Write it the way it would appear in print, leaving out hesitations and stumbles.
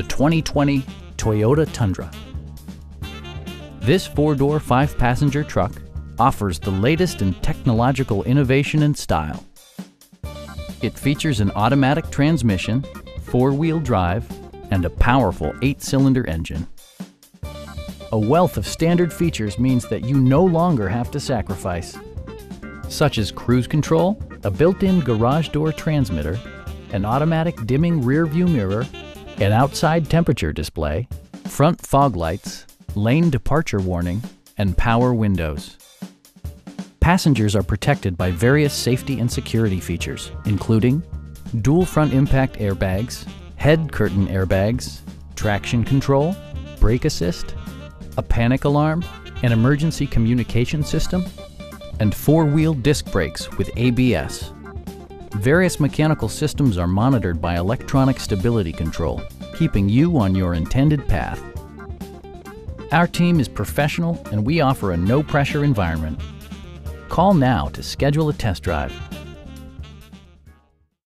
the 2020 Toyota Tundra. This four-door, five-passenger truck offers the latest in technological innovation and style. It features an automatic transmission, four-wheel drive, and a powerful 8-cylinder engine. A wealth of standard features means that you no longer have to sacrifice, such as cruise control, a built-in garage door transmitter, an automatic dimming rear-view mirror, an outside temperature display, front fog lights, lane departure warning, and power windows. Passengers are protected by various safety and security features, including dual front impact airbags, head curtain airbags, traction control, brake assist, a panic alarm, an emergency communication system, and four-wheel disc brakes with ABS. Various mechanical systems are monitored by electronic stability control, keeping you on your intended path. Our team is professional and we offer a no-pressure environment. Call now to schedule a test drive.